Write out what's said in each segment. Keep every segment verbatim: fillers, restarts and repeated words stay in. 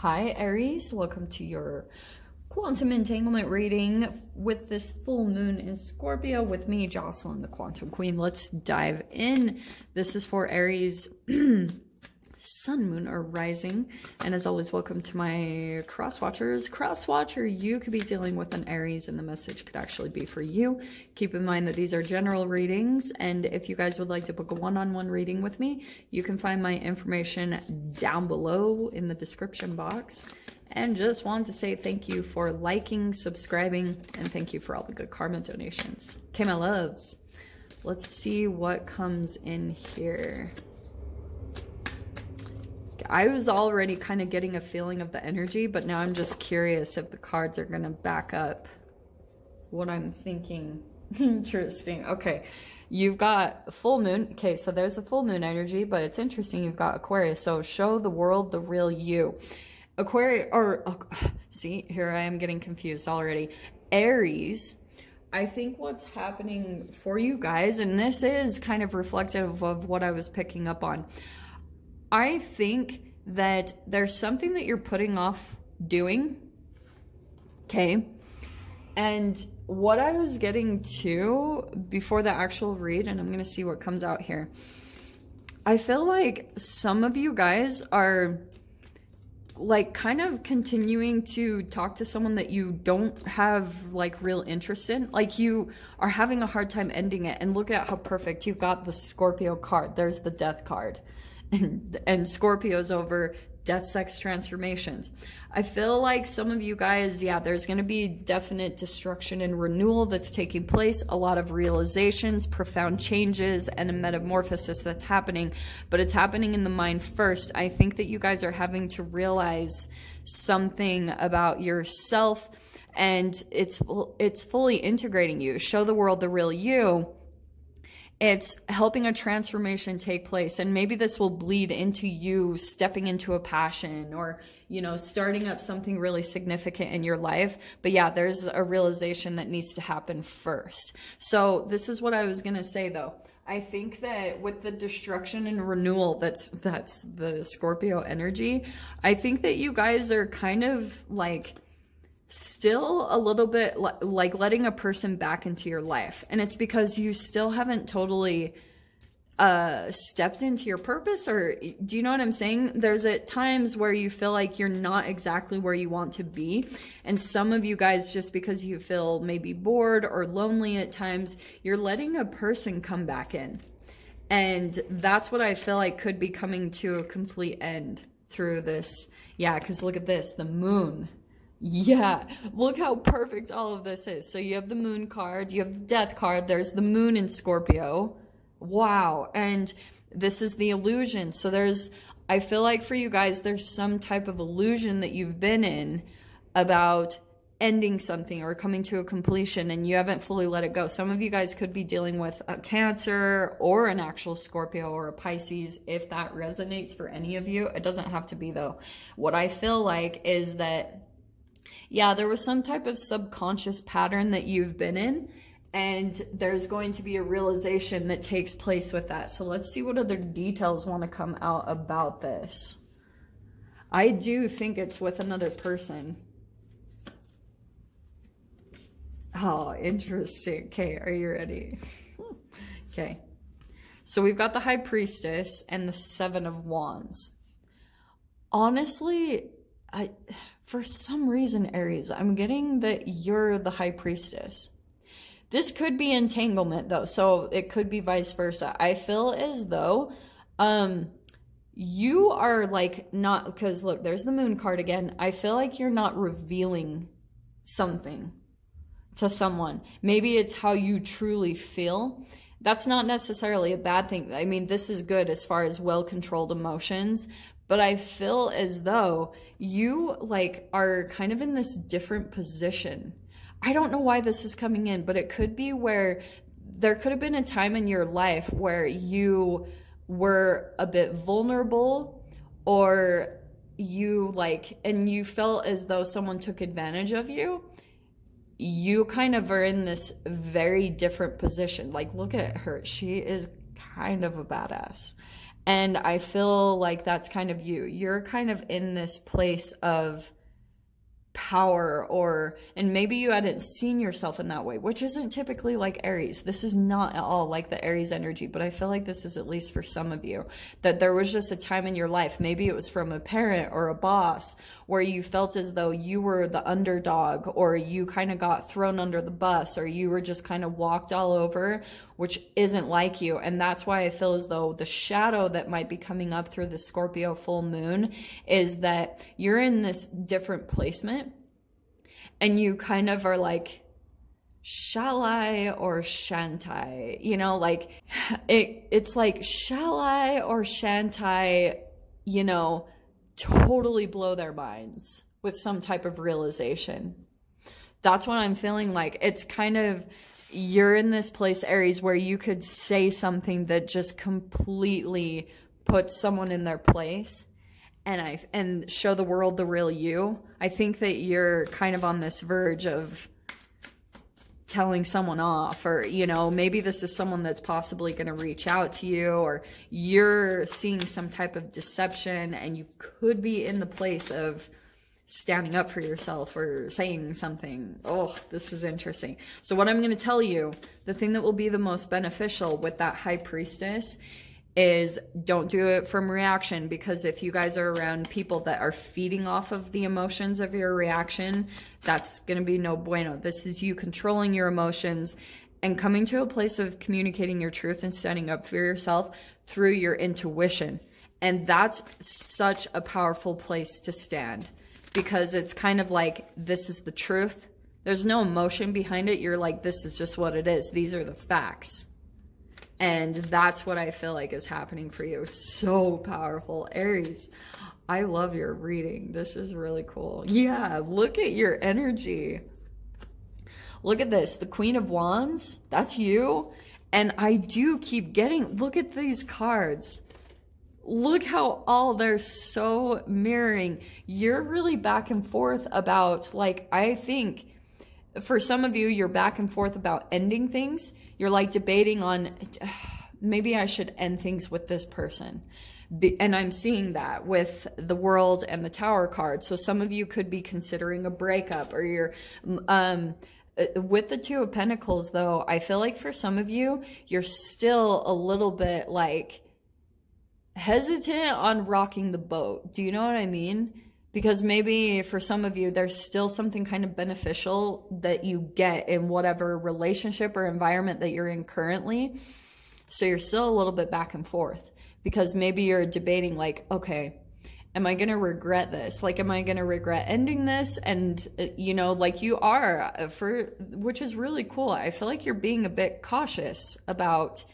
Hi Aries, welcome to your quantum entanglement reading with this full moon in Scorpio with me, Jocelyn, the Quantum Queen. Let's dive in. This is for Aries, sun, moon, or rising. And as always, welcome to my cross watchers. Cross watcher, you could be dealing with an Aries and the message could actually be for you. Keep in mind that these are general readings. And if you guys would like to book a one-on-one reading with me, you can find my information down below in the description box. And just wanted to say thank you for liking, subscribing, and thank you for all the good karma donations. Okay, my loves, let's see what comes in here. I was already kind of getting a feeling of the energy, but now I'm just curious if the cards are going to back up what I'm thinking. Interesting. Okay. You've got full moon. Okay. So there's a full moon energy, but it's interesting. You've got Aquarius. So show the world the real you. Aquarius, or uh, see, here I am getting confused already. Aries. I think what's happening for you guys, and this is kind of reflective of what I was picking up on. I think that there's something that you're putting off doing, okay? And what I was getting to before the actual read, and I'm going to see what comes out here. I feel like some of you guys are like kind of continuing to talk to someone that you don't have like real interest in. Like you are having a hard time ending it. And look at how perfect you've got the Scorpio card. There's the death card. And, and Scorpio's over death, sex, transformations. I feel like some of you guys, yeah, there's going to be definite destruction and renewal that's taking place. A lot of realizations, profound changes, and a metamorphosis that's happening. But it's happening in the mind first. I think that you guys are having to realize something about yourself. And it's, it's fully integrating you. Show the world the real you. It's helping a transformation take place, and maybe this will bleed into you stepping into a passion or, you know, starting up something really significant in your life. But yeah, there's a realization that needs to happen first. So this is what I was going to say, though. I think that with the destruction and renewal, that's that's the Scorpio energy. I think that you guys are kind of like still a little bit like letting a person back into your life. And it's because you still haven't totally uh, stepped into your purpose, or do you know what I'm saying? There's at times where you feel like you're not exactly where you want to be. And some of you guys, just because you feel maybe bored or lonely at times, you're letting a person come back in. And that's what I feel like could be coming to a complete end through this. Yeah, because look at this, the moon. Yeah, look how perfect all of this is. So you have the moon card, you have the death card, there's the moon in Scorpio. Wow, and this is the illusion. So there's, I feel like for you guys, there's some type of illusion that you've been in about ending something or coming to a completion, and you haven't fully let it go. Some of you guys could be dealing with a Cancer or an actual Scorpio or a Pisces, if that resonates for any of you. It doesn't have to be, though. What I feel like is that yeah, there was some type of subconscious pattern that you've been in, and there's going to be a realization that takes place with that. So let's see what other details want to come out about this. I do think it's with another person. Oh, interesting. Okay, are you ready? Okay. So we've got the High Priestess and the Seven of Wands. Honestly, I... for some reason, Aries, I'm getting that you're the High Priestess. This could be entanglement, though, so it could be vice versa. I feel as though um, you are, like, not... because, look, there's the moon card again. I feel like you're not revealing something to someone. Maybe it's how you truly feel. That's not necessarily a bad thing. I mean, this is good as far as well-controlled emotions, but I feel as though you like are kind of in this different position. I don't know why this is coming in, but it could be where there could have been a time in your life where you were a bit vulnerable, or you like, and you felt as though someone took advantage of you. You kind of are in this very different position. Like, look at her. She is kind of a badass. And I feel like that's kind of you. You're kind of in this place of power, or, and maybe you hadn't seen yourself in that way, which isn't typically like Aries. This is not at all like the Aries energy, but I feel like this is at least for some of you, that there was just a time in your life, maybe it was from a parent or a boss, where you felt as though you were the underdog, or you kind of got thrown under the bus, or you were just kind of walked all over, which isn't like you. And that's why I feel as though the shadow that might be coming up through the Scorpio full moon is that you're in this different placement. And you kind of are like, shall I or shan't I? You know, like, it, it's like, shall I or shan't I, you know, totally blow their minds with some type of realization. That's what I'm feeling like. It's kind of, you're in this place, Aries, where you could say something that just completely puts someone in their place. And I and show the world the real you. I think that you're kind of on this verge of telling someone off, or, you know, maybe this is someone that's possibly going to reach out to you, or you're seeing some type of deception, and you could be in the place of standing up for yourself or saying something. Oh, this is interesting. So what I'm going to tell you, the thing that will be the most beneficial with that High Priestess is don't do it from reaction, because if you guys are around people that are feeding off of the emotions of your reaction, that's going to be no bueno. This is you controlling your emotions and coming to a place of communicating your truth and standing up for yourself through your intuition. And that's such a powerful place to stand, because it's kind of like, this is the truth. There's no emotion behind it. You're like, this is just what it is. These are the facts. And that's what I feel like is happening for you. So powerful, Aries. I love your reading. This is really cool. Yeah, look at your energy. Look at this, the Queen of Wands, that's you. And I do keep getting, look at these cards. Look how all they're so mirroring. You're really back and forth about, like, I think for some of you, you're back and forth about ending things. You're like debating on, maybe I should end things with this person. And I'm seeing that with the World and the Tower card. So some of you could be considering a breakup, or you're, um, with the Two of Pentacles though, I feel like for some of you, you're still a little bit like hesitant on rocking the boat. Do you know what I mean? Because maybe for some of you, there's still something kind of beneficial that you get in whatever relationship or environment that you're in currently. So you're still a little bit back and forth, because maybe you're debating like, okay, am I going to regret this? Like, am I going to regret ending this? And, you know, like you are, for, which is really cool. I feel like you're being a bit cautious about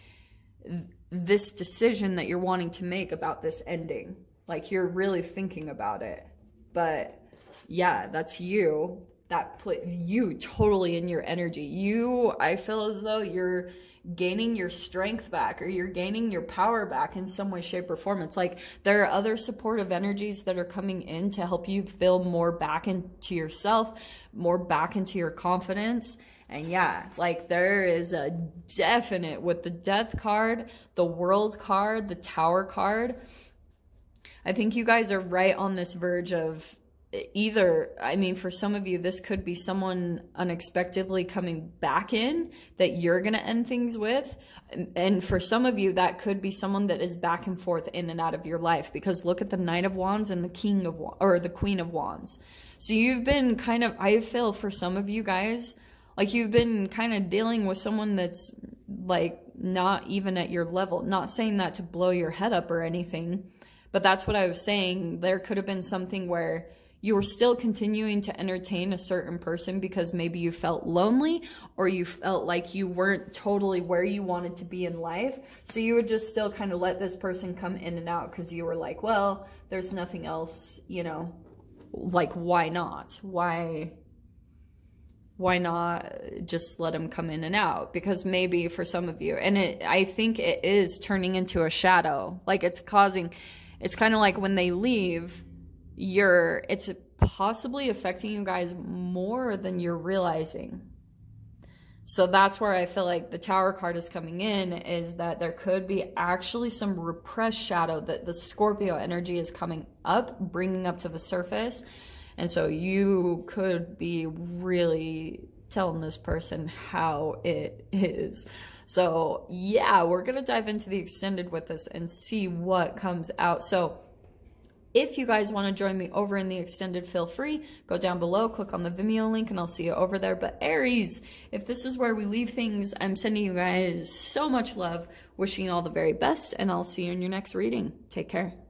th- this decision that you're wanting to make about this ending. Like, you're really thinking about it. But yeah, that's you, that pl- you totally in your energy. You, I feel as though you're gaining your strength back, or you're gaining your power back in some way, shape, or form. It's like there are other supportive energies that are coming in to help you feel more back into yourself, more back into your confidence. And yeah, like there is a definite, with the Death card, the World card, the Tower card, I think you guys are right on this verge of either, I mean, for some of you, this could be someone unexpectedly coming back in that you're going to end things with. And for some of you, that could be someone that is back and forth in and out of your life, because look at the Knight of Wands and the King of, or the Queen of Wands. So you've been kind of, I feel for some of you guys, like you've been kind of dealing with someone that's like not even at your level, not saying that to blow your head up or anything. But that's what I was saying. There could have been something where you were still continuing to entertain a certain person because maybe you felt lonely, or you felt like you weren't totally where you wanted to be in life. So you would just still kind of let this person come in and out because you were like, well, there's nothing else, you know, like, why not? Why, why not just let them come in and out? Because maybe for some of you, and it, I think it is turning into a shadow, like it's causing... It's kind of like when they leave, you're, it's possibly affecting you guys more than you're realizing. So that's where I feel like the Tower card is coming in, is that there could be actually some repressed shadow that the Scorpio energy is coming up, bringing up to the surface. And so you could be really telling this person how it is. So yeah, we're going to dive into the extended with this and see what comes out. So if you guys want to join me over in the extended, feel free. Go down below, click on the Vimeo link, and I'll see you over there. But Aries, if this is where we leave things, I'm sending you guys so much love, wishing you all the very best, and I'll see you in your next reading. Take care.